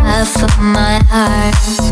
Half of my heart.